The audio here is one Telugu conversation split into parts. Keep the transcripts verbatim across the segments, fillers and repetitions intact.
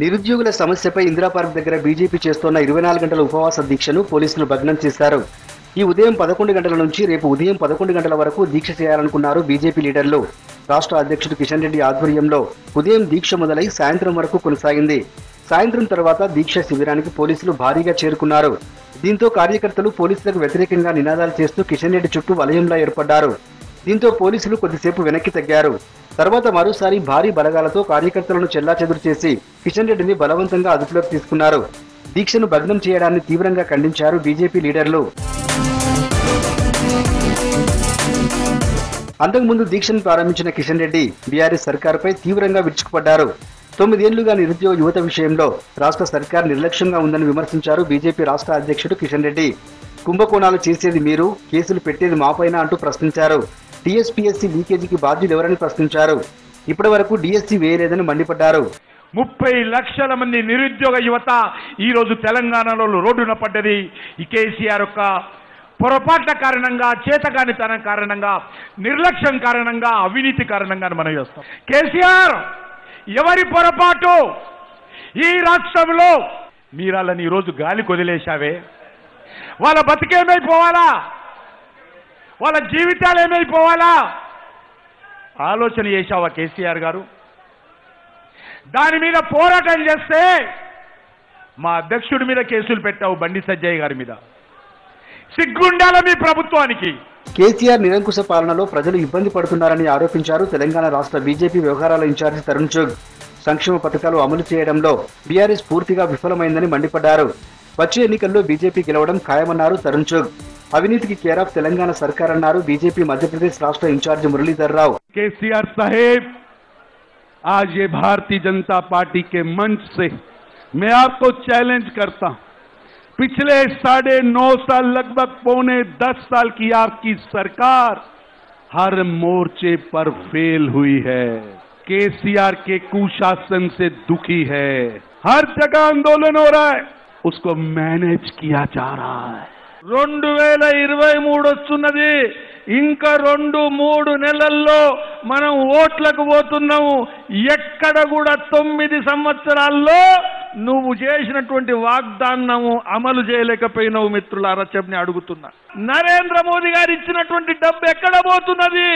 నిరుద్యోగుల సమస్యపై ఇందిరా పార్క్ దగ్గర బీజేపీ చేస్తున్న ఇరవై నాలుగు గంటల ఉపవాస దీక్షను పోలీసులు భగ్నం చేశారు। ఈ ఉదయం పదకొండు గంటల నుంచి రేపు ఉదయం పదకొండు గంటల వరకు దీక్ష చేయాలనుకున్నారు బీజేపీ లీడర్లు। రాష్ట్ర అధ్యక్షుడు కిషన్ రెడ్డి ఆధ్వర్యంలో ఉదయం దీక్ష మొదలై సాయంత్రం వరకు కొనసాగింది। సాయంత్రం తర్వాత దీక్ష శిబిరానికి పోలీసులు భారీగా చేరుకున్నారు। దీంతో కార్యకర్తలు పోలీసులకు వ్యతిరేకంగా నినాదాలు చేస్తూ కిషన్ రెడ్డి చుట్టూ వలయంలా ఏర్పడ్డారు। దీంతో పోలీసులు కొద్దిసేపు వెనక్కి తగ్గారు। తర్వాత మరోసారి భారీ బలగాలతో కార్యకర్తలను చెల్లాచెదురు చేసి కిషన్ రెడ్డిని బలవంతంగా అదుపులోకి తీసుకున్నారు। దీక్షను భగ్నం చేయడాన్ని తీవ్రంగా ఖండించారు బీజేపీ లీడర్లు। అంతకుముందు దీక్షను ప్రారంభించిన కిషన్ రెడ్డి బీఆర్ఎస్ సర్కారుపై తీవ్రంగా విరుచుకుపడ్డారు। తొమ్మిదేళ్లుగా నిరుద్యోగ యువత విషయంలో రాష్ట్ర సర్కార్ నిర్లక్ష్యంగా ఉందని విమర్శించారు బీజేపీ రాష్ట్ర అధ్యక్షుడు కిషన్ రెడ్డి। కుంభకోణాలు చేసేది మీరు, కేసులు పెట్టేది మాపైన అంటూ ప్రశ్నించారు। టీఎస్పీఎస్సీ లీకేజీకి బాధ్యులు ఎవరని ప్రశ్నించారు। ఇప్పటి వరకు డిఎస్సీ వేయలేదని మండిపడ్డారు। ముప్పై లక్షల మంది నిరుద్యోగ యువత ఈరోజు తెలంగాణలో రోడ్డున పడ్డది ఈ కేసీఆర్ యొక్క పొరపాట్ల కారణంగా, చేతకానితనం కారణంగా, నిర్లక్ష్యం కారణంగా, అవినీతి కారణంగా మనం చేస్తాం। కేసీఆర్ ఎవరి పొరపాటు? ఈ రాష్ట్రంలో మీరాళ్ళని ఈరోజు గాలి కొదిలేశావే, వాళ్ళ బతికేమైపోవాలా, వాళ్ళ జీవితాలు ఏమైపోవాలా ఆలోచన చేశావా కేసీఆర్ గారు? దాని మీద పోరాటం చేస్తే మా అధ్యక్షుడి మీద కేసులు పెట్టావు, బండి సంజయ్ గారి మీద, సిగ్గుండాల మీ ప్రభుత్వానికి। కేసీఆర్ నిరంకుశ పాలనలో ప్రజలు ఇబ్బంది పడుతున్నారని ఆరోపించారు తెలంగాణ రాష్ట్ర బీజేపీ వ్యవహారాల ఇన్ఛార్జి తరుణ్ చుగ్। సంక్షేమ పథకాలు అమలు చేయడంలో బీఆర్ఎస్ పూర్తిగా విఫలమైందని మండిపడ్డారు। వచ్చే ఎన్నికల్లో బీజేపీ గెలవడం ఖాయమన్నారు తరుణ్ చుగ్। అవినీతికి కేర్ ఆఫ్ తెలంగాణ సర్కార్ అన్నారు బీజేపీ మధ్యప్రదేశ్ రాష్ట్ర ఇన్ఛార్జి మురళీధర్ రావు। కేసీఆర్ साहेब आज ये भारतीय जनता पार्टी के मंच से मैं आपको चैलेंज करता हूं, पिछले साढ़े नौ साल लगभग पौने दस साल की आपकी सरकार हर मोर्चे पर फेल हुई है। केसीआर के कुशासन से दुखी है। हर जगह आंदोलन हो रहा है, उसको मैनेज किया जा रहा है। రెండు వేల ఇరవై మూడు వస్తున్నది, ఇంకా రెండు మూడు నెలల్లో మనం ఓట్లకు పోతున్నాము। ఎక్కడ కూడా తొమ్మిది సంవత్సరాల్లో నువ్వు చేసినటువంటి వాగ్దానము అమలు చేయలేకపోయినావు మిత్రులారా చెప్పని అడుగుతున్నా। నరేంద్ర మోదీ గారు ఇచ్చినటువంటి డబ్బు ఎక్కడ పోతున్నది,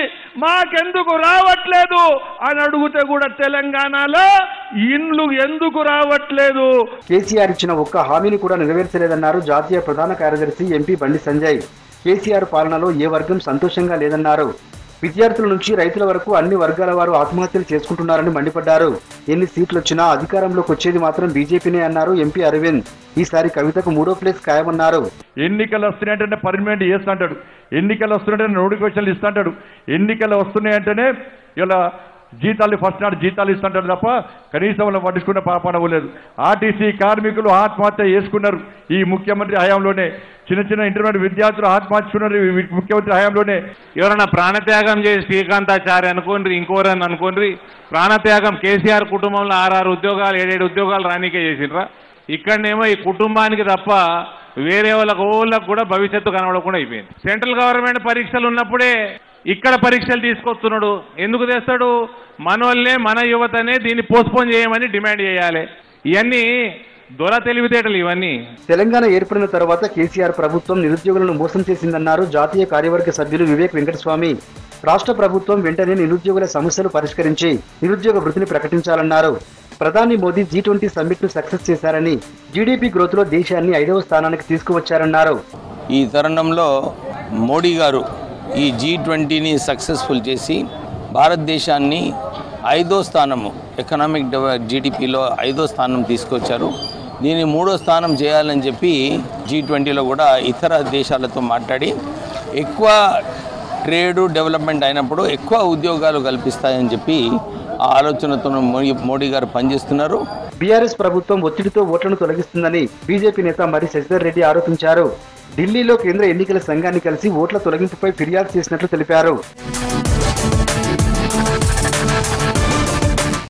మాకెందుకు రావట్లేదు అని అడిగితే కూడా తెలంగాణలో ఇండ్లు ఎందుకు రావట్లేదు। కేసీఆర్ ఇచ్చిన ఒక్క హామీని కూడా నెరవేర్చలేదన్నారు జాతీయ ప్రధాన కార్యదర్శి ఎంపీ బండి సంజయ్। కేసీఆర్ పాలనలో ఏ వర్గం సంతోషంగా లేదన్నారు। విద్యార్థుల నుంచి రైతుల వరకు అన్ని వర్గాల వారు ఆత్మహత్యలు చేసుకుంటున్నారని మండిపడ్డారు। ఎన్ని సీట్లు వచ్చినా అధికారంలోకి వచ్చేది మాత్రం బీజేపీనే అన్నారు ఎంపీ అరవింద్। ఈసారి కవితకు మూడో ప్లేస్ ఖాయమన్నారు। ఎన్నికలు వస్తున్నాయంటే పర్మనెంట్ చేస్తాంటాడు, ఎన్నికలు వస్తున్నాయంటే నోటిఫికేషన్లు ఇస్తాంటాడు, ఎన్నికలు వస్తున్నాయంటేనే ఇలా జీతాలు ఫస్ట్ నాడు జీతాలు ఇస్తాంటాడు తప్ప కనీసం పట్టించుకున్న పాపనవ్వలేదు। ఆర్టీసీ కార్మికులు ఆత్మహత్య చేసుకున్నారు ఈ ముఖ్యమంత్రి హయాంలోనే, చిన్న చిన్న ఇంటర్మీడియట్ విద్యార్థులు ఆత్మహత్యున్నారు ముఖ్యమంత్రి హయాంలోనే। ఎవరైనా ప్రాణత్యాగం చేసి శ్రీకాంతాచార్య అనుకోండి, ఇంకోరని అనుకోండి, ప్రాణత్యాగం కేసీఆర్ కుటుంబంలో ఆరారు ఉద్యోగాలు ఏడేడు ఉద్యోగాలు రానికే చేసిండ్రా। ఇక్కడనేమో ఈ కుటుంబానికి తప్ప వేరే వాళ్ళకు వాళ్ళకు కూడా భవిష్యత్తు కనబడకుండా అయిపోయింది। సెంట్రల్ గవర్నమెంట్ పరీక్షలు ఉన్నప్పుడే ఇక్కడ పరీక్షలు తీసుకొస్తున్నాడు, ఎందుకు చేస్తాడు? మనోళ్ళనే మన యువతనే దీన్ని పోస్ట్పోన్ చేయమని డిమాండ్ చేయాలి। ఇవన్నీ దొర తెలివితేటలు ఇవన్నీ। తెలంగాణ ఏర్పడిన తర్వాత కేసీఆర్ ప్రభుత్వం నిరుద్యోగులను మోసం చేసిందన్నారు జాతీయ కార్యవర్గ సభ్యులు వివేక్ వెంకటస్వామి। రాష్ట్ర ప్రభుత్వం వెంటనే నిరుద్యోగుల సమస్యలు పరిష్కరించి నిరుద్యోగ వృత్తిని ప్రకటించాలన్నారు। ప్రధాని మోదీ జీ ట్వంటీ సమ్మిట్ ను సక్సెస్ చేశారని, జీడీపీ గ్రోత్ లో దేశాన్ని ఐదవ స్థానానికి తీసుకువచ్చారన్నారు। ఈ తరుణంలో మోడీ గారు ఈ జీ ట్వంటీని సక్సెస్ఫుల్ చేసి భారతదేశాన్ని ఐదో స్థానము ఎకనామిక్ జీడిపిలో ఐదో స్థానం తీసుకొచ్చారు। దీన్ని మూడో స్థానం చేయాలని చెప్పి జీ ట్వంటీలో కూడా ఇతర దేశాలతో మాట్లాడి ఎక్కువ ట్రేడు డెవలప్మెంట్ అయినప్పుడు ఎక్కువ ఉద్యోగాలు కల్పిస్తాయని చెప్పి ఆ ఆలోచనతో మోడీ గారు పనిచేస్తున్నారు। బీఆర్ఎస్ ప్రభుత్వం ఒత్తిడితో ఓట్లను తొలగిస్తుందని బీజేపీ నేత మరి శశిధర్ రెడ్డి ఆరోపించారు। ఢిల్లీలో కేంద్ర ఎన్నికల సంఘాన్ని కలిసి ఓట్ల తొలగింపుపై ఫిర్యాదు చేసినట్లు తెలిపారు।